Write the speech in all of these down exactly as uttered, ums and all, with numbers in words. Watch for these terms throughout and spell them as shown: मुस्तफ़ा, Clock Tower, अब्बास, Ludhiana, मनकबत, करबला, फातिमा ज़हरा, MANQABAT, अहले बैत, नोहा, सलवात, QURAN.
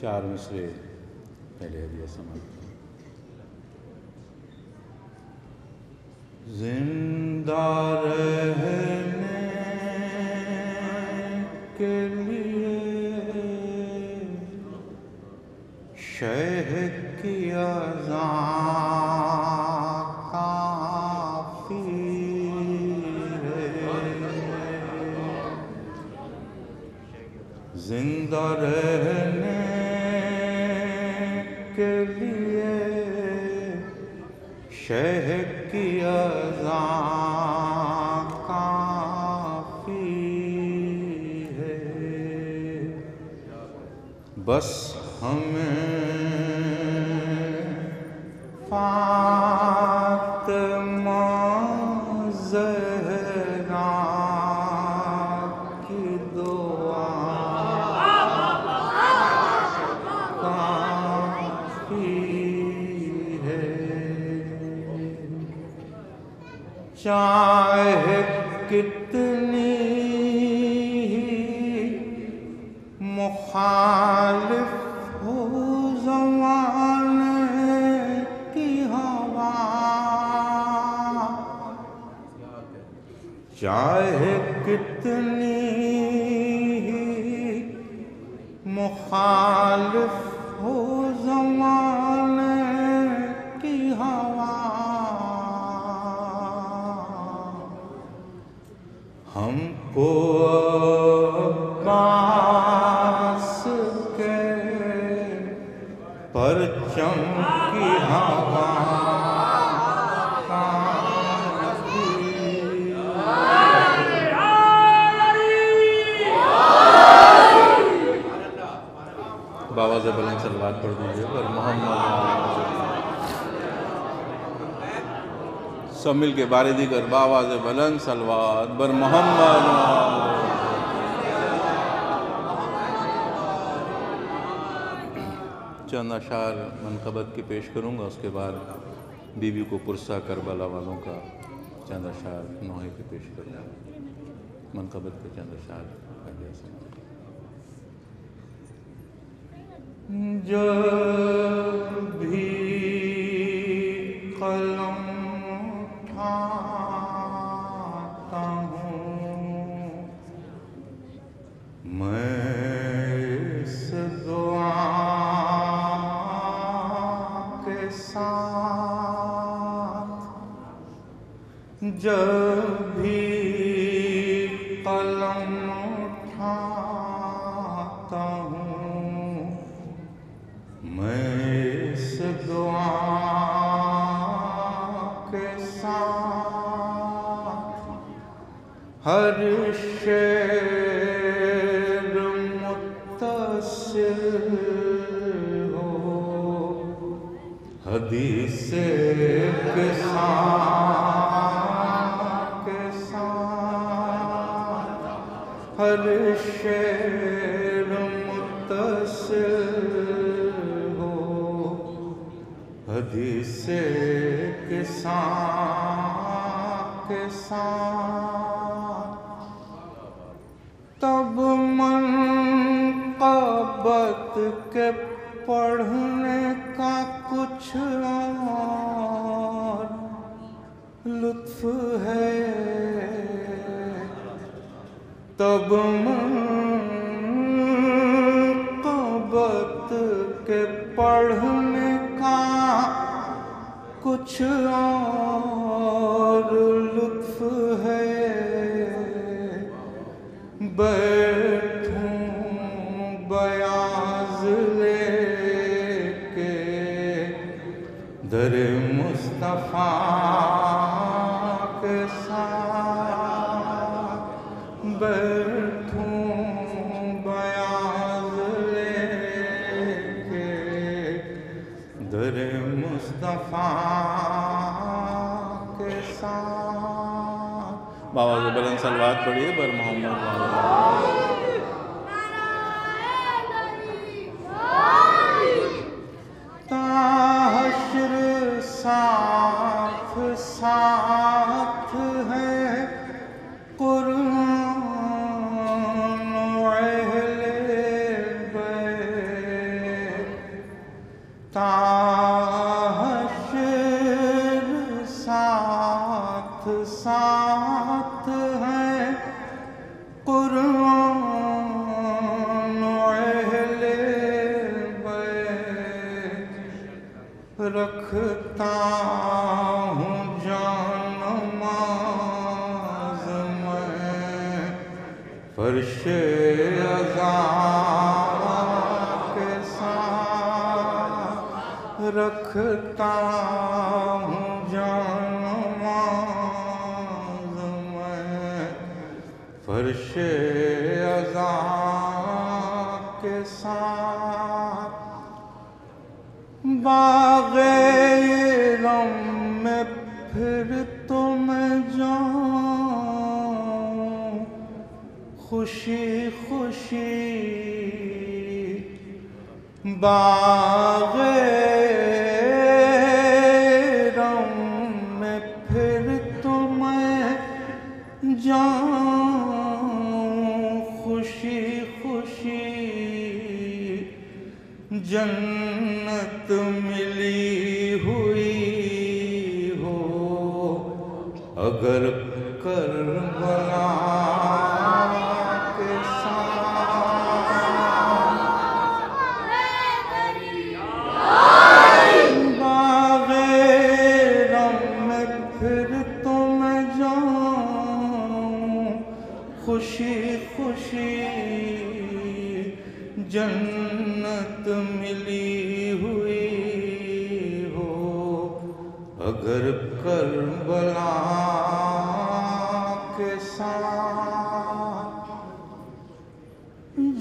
चार मिसरे पहले दिया समाप्त। जिंदा रहने के लिए शह की अज़ान जिंदा रहने के लिए शह की अज़ान काफ़ी है। बस हमें फातिमा ज़हरा की दुआ चाहे कितनी मुखालिफ हो ज़माने की हवा, चाहे कितनी मुखालिफ हो ज़माने की हवा, हमको अब्बास के परचम की हवा बाबा से बलंद सलवात पढ़ दीजिए और मोहम्मद सब मिल के बारिदी कर बाबा से बलंद सलवात बर मोहम्मद। चंद अशार मनकबत की पेश करूँगा, उसके बाद बीबी को पुरसा करबला वालों का चंद अशार नोहे की पेश करूँगा। मनकबत के चंद अशार जब भी कलम उठाता हूँ मैं इस दुआ के साथ, जब भी कलम उठाता हूँ मैं इस दुआ के साथ, हर शेर मुत्तसिल हो हदीस के साथ के साथ हर शेर मुत्तसिल हदीस के साथ के साथ। तब मनक़बत के पढ़ने का कुछ और लुत्फ है, तब मनक़बत के पढ़ने का कुछ और लुत्फ है। बैठूं बयाज लेके दर मुस्तफ़ा के साथ, बैठूं दर मुस्तफ़ा के साथ। बाबा से बुलंद सलवात पढ़िए बर मोहम्मद। ताहशर साथ साथ है कुरान अहले बैत, फर्शे अज़ां के साथ रखता हूँ जानमा मैं, फर्शे अज़ां के साथ बागे रम में फिर तो मैं जाऊँ, खुशी खुशी बाग़े रम में फिर तो मैं जाऊँ, खुशी खुशी जन्नत मिली हुई हो अगर करबला जन्नत मिली हुई हो अगर करबला के साथ।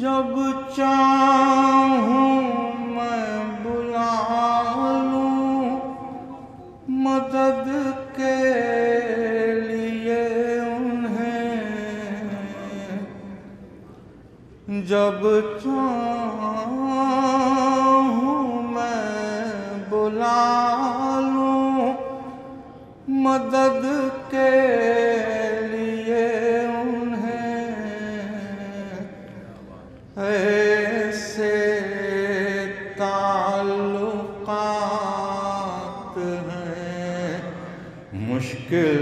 जब चाहूँ मैं बुला लूँ मदद के लिए उन्हें, जब मदद के लिए उन्हें ऐसे ताल्लुकात हैं मुश्किल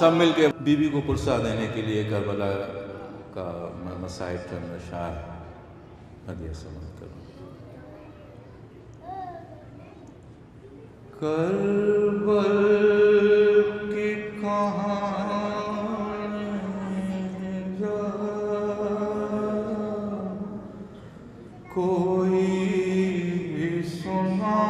सब मिल के बीबी को पुरसा देने के लिए करबला का मैं मसाइब का नशार हदिया समझ करूँ। करबल की कहानी जा कोई भी सुना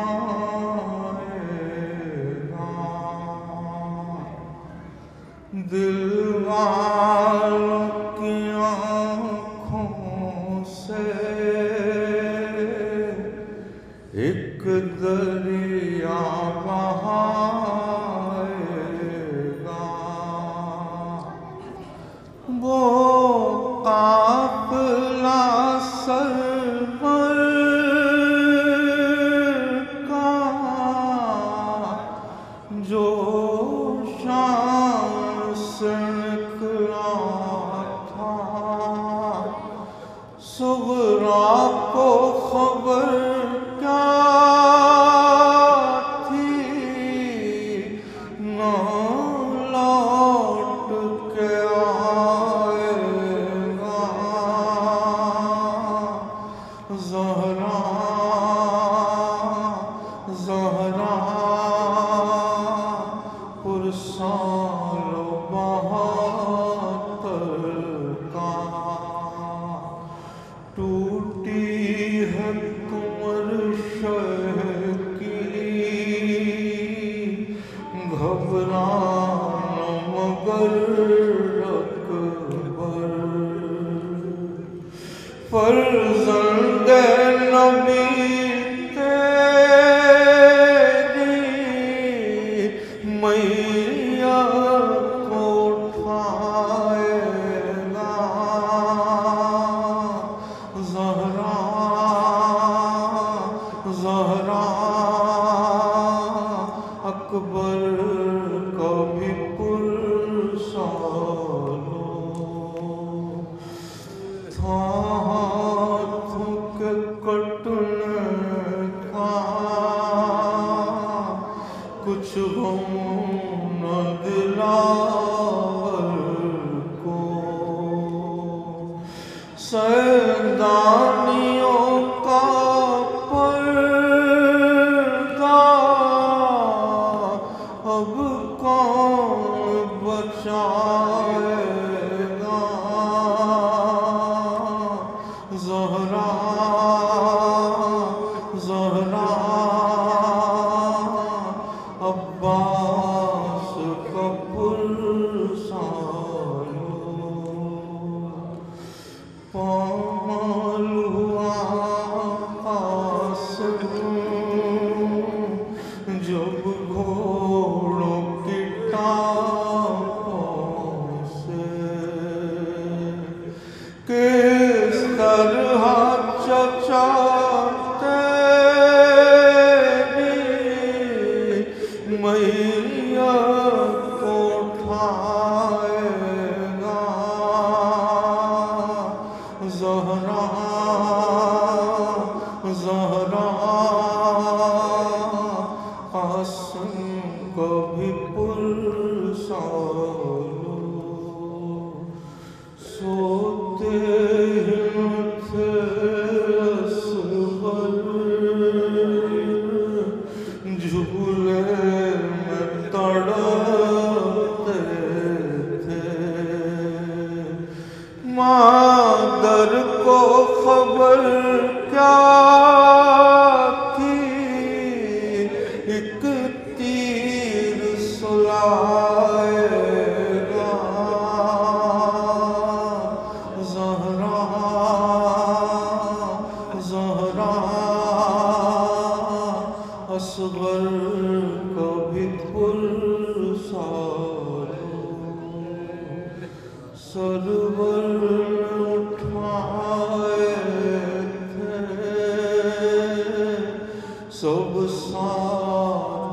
दिल वालों की आँखों से एक दरिया बहाएगा, वो काफिला सरवर का जो सुगरा को खबर क्या सब साथ